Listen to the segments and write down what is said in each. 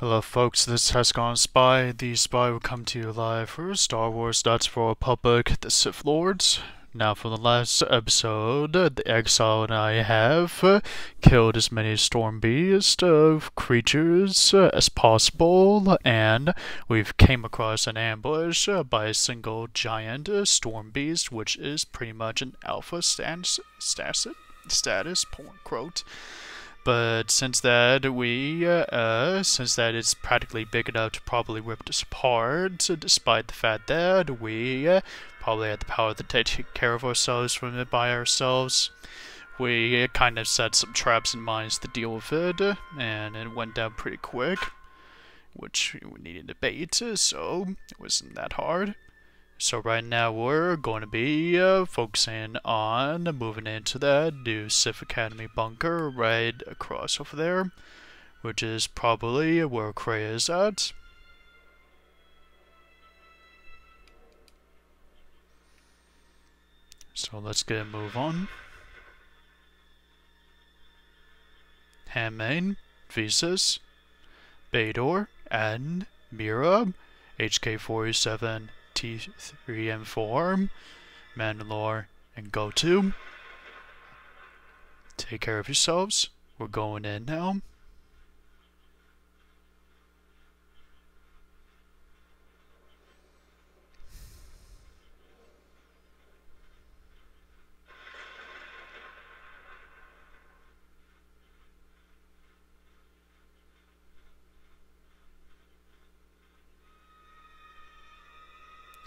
Hello folks, this is Hexagonal Spy. The Spy will come to you live for Star Wars Dots for Republic, the Sith Lords. Now for the last episode, the Exile and I have killed as many storm beast of creatures as possible, and we've came across an ambush by a single giant storm beast, which is pretty much an alpha status point quote. But since that it's practically big enough to probably rip this apart, despite the fact that we probably had the power to take care of ourselves from it by ourselves, we kind of set some traps and mines to deal with it, and it went down pretty quick, which we needed to bait, so it wasn't that hard. So right now we're going to be focusing on moving into that new Sith Academy bunker right across over there, which is probably where Kreia is at. So let's get a move on. Handmaid, Vesis, Bador, and Mira, HK47, T3-M4, Mandalore, and Go-To. Take care of yourselves. We're going in now.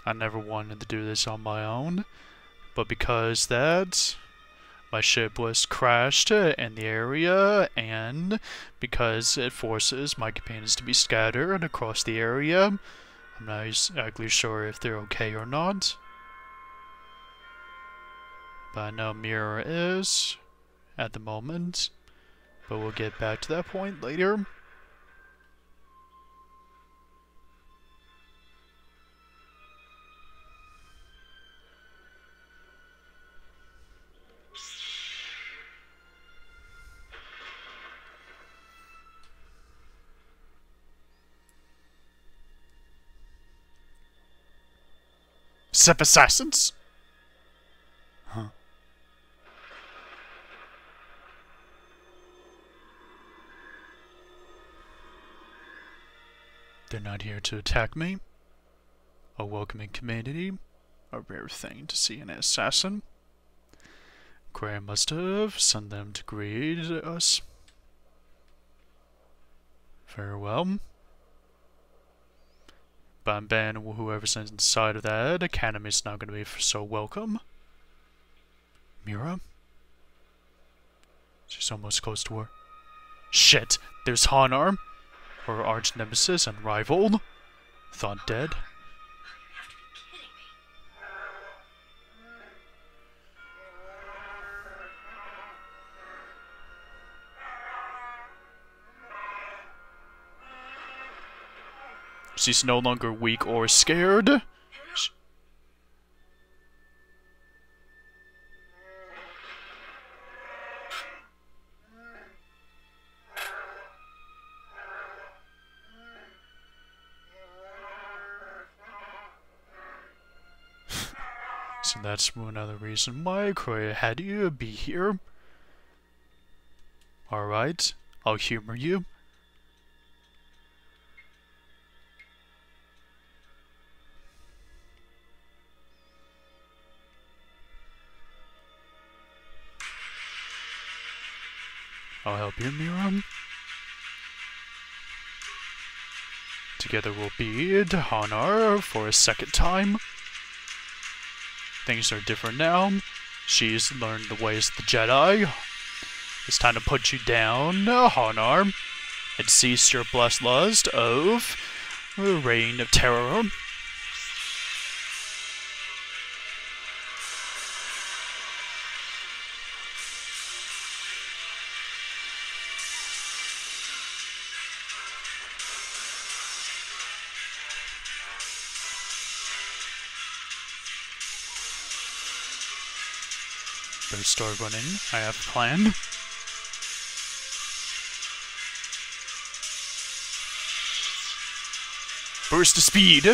I never wanted to do this on my own, but because that my ship was crashed in the area, and because it forces my companions to be scattered across the area, I'm not exactly sure if they're okay or not. But I know Mira is at the moment, but we'll get back to that point later. Sith assassins? Huh. They're not here to attack me. A welcoming community. A rare thing to see in an assassin. Kreia must have sent them to greet us. Very well. Ban whoever's inside of that academy is not going to be so welcome. Mira? She's almost close to her. Shit! There's Hanharr! Her arch nemesis and rival! Thought dead. She's no longer weak or scared. So that's another reason why Kreia had you be here. Alright, I'll humor you. I'll help you, Mira. Together we'll beat Hanharr for a second time. Things are different now. She's learned the ways of the Jedi. It's time to put you down, Hanharr, and cease your blessed lust of the reign of terror. Start running. I have a plan. Burst of speed.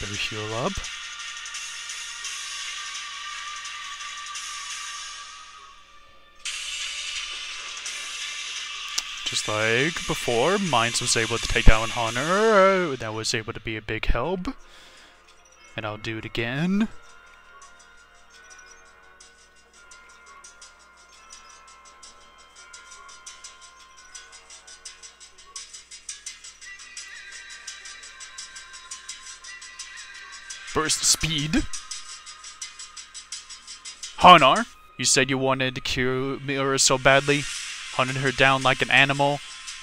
Better heal up. Just like before, Mines was able to take down Hanharr. That was able to be a big help. And I'll do it again. Burst speed. Hanharr, you said you wanted to cure Mira so badly. Hunted her down like an animal,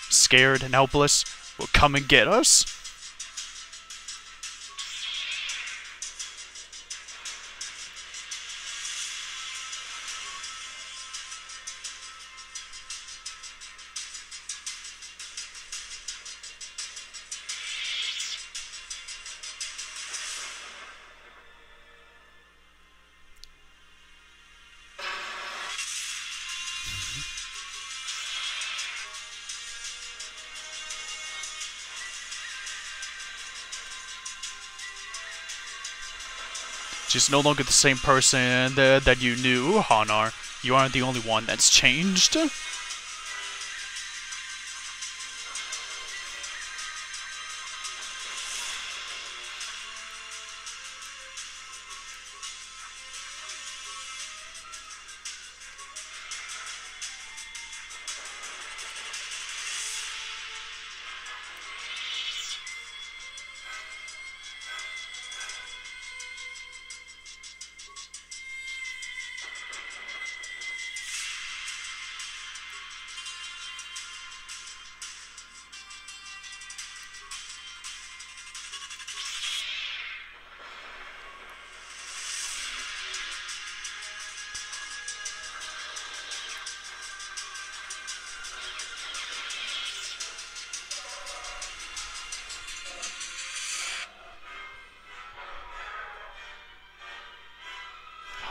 scared and helpless. Well, come and get us. She's no longer the same person that you knew, Hanharr. You aren't the only one that's changed.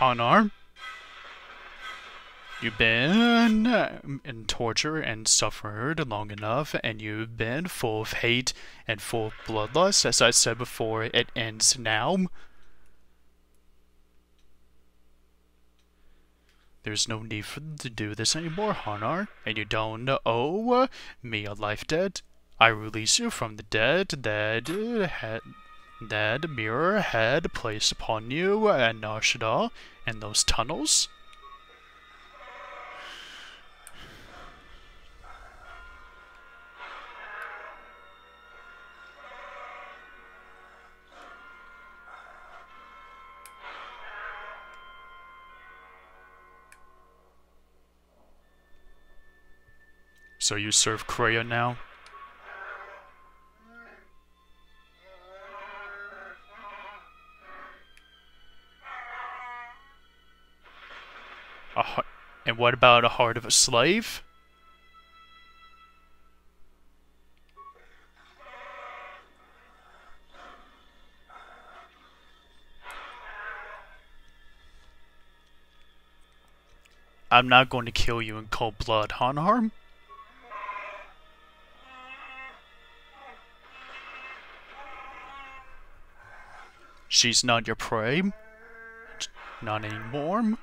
Hanharr, you've been in torture and suffered long enough, and you've been full of hate and full of bloodlust. As I said before, it ends now. There's no need for them to do this anymore, Hanharr, and you don't owe me a life debt. I release you from the debt that that Mira had placed upon you and Nar Shaddaa and those tunnels. So you serve Kreia now? And what about a heart of a slave? I'm not going to kill you in cold blood, Hanharr. She's not your prey. Not anymore.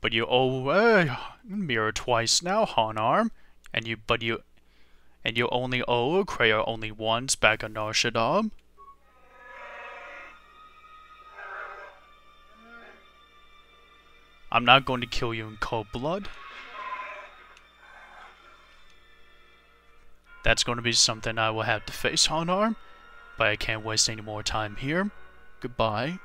But you owe Mira twice now, Hanharr, and you only owe Kreia only once back on Nar Shaddaa. I'm not going to kill you in cold blood. That's going to be something I will have to face, Hanharr, but I can't waste any more time here. Goodbye.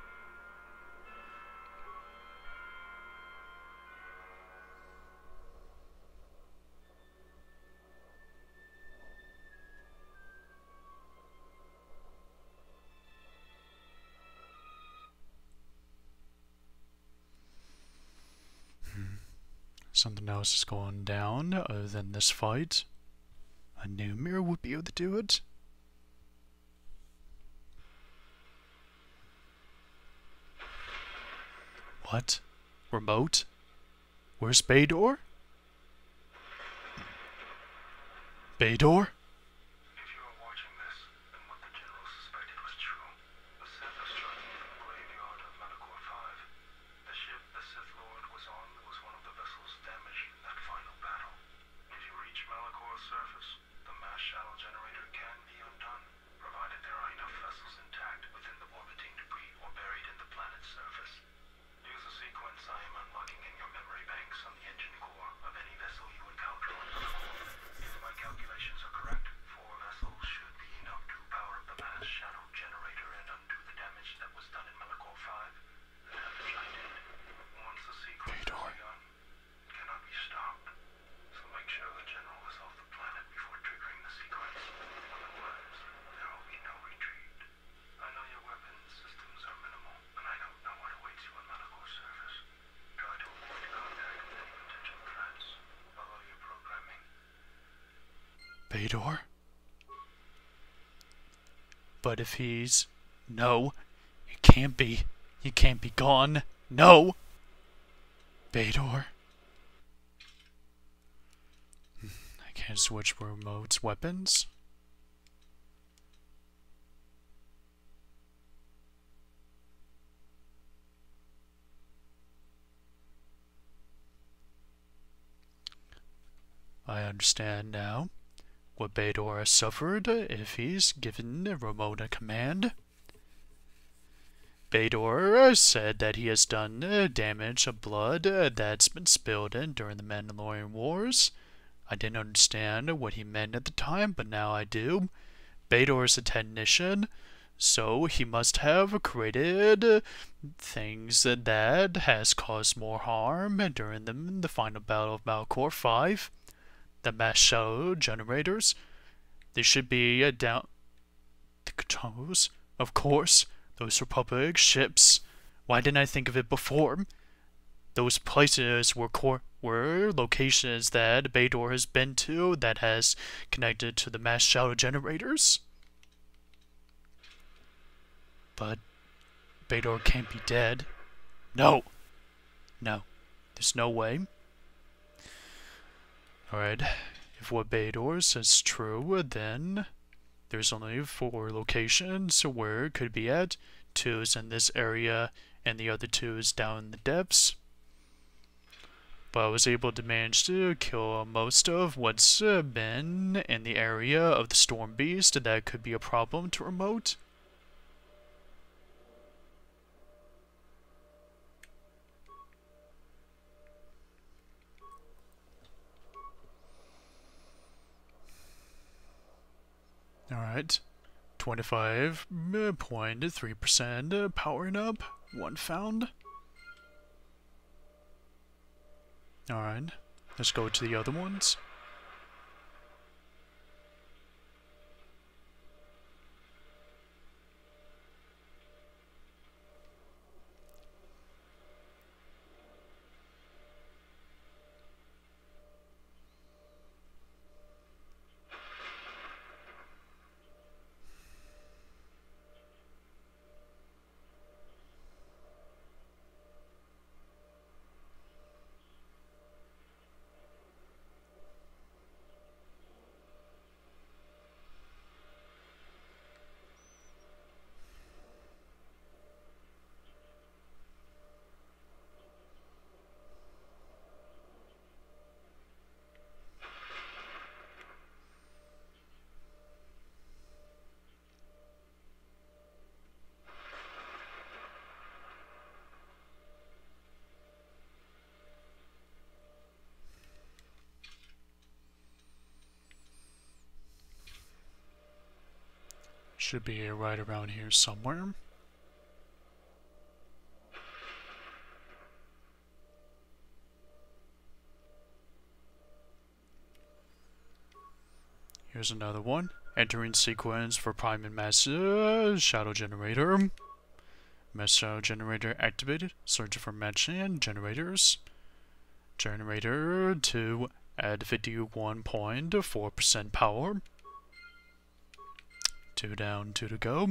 Something else is going down other than this fight. I knew Mira would be able to do it. What? Remote? Where's Bador? Bador? Bador? But if he's... No. It can't be. He can't be gone. No! Bador. I can't switch Remote's weapons. I understand now what Bador has suffered if he's given Remote a command. Bador said that he has done damage of blood that's been spilled during the Mandalorian Wars. I didn't understand what he meant at the time, but now I do. Bador is a technician, so he must have created things that has caused more harm during the final battle of Malachor V. The Mass Shadow Generators. They should be down... The controls? Of course. Those Republic ships. Why didn't I think of it before? Those places were locations that Bador has been to that has connected to the Mass Shadow Generators. But... Bador can't be dead. No! No. There's no way. Alright, if what Bador says true, then there's only 4 locations where it could be at. 2 is in this area, and the other 2 is down in the depths. But I was able to manage to kill most of what's been in the area of the Storm Beast. That could be a problem to Remote. Alright, 25.3% powering up, 1 found. Alright, let's go to the other ones. Should be right around here somewhere. Here's another one. Entering sequence for Prime and Mass Shadow Generator. Mass Shadow Generator activated. Search for matching generators. Generator 2 at 51.4% power. 2 down, 2 to go.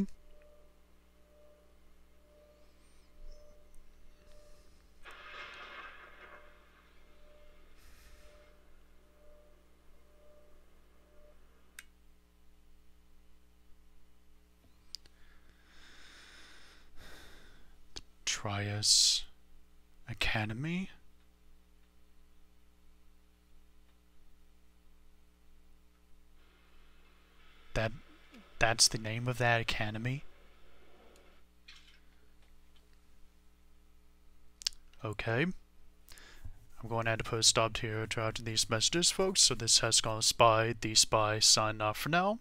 Trias Academy. That's the name of that academy. Okay. I'm going to have to put a stop here to these messages, folks. So this has gone Spy, the Spy sign off for now.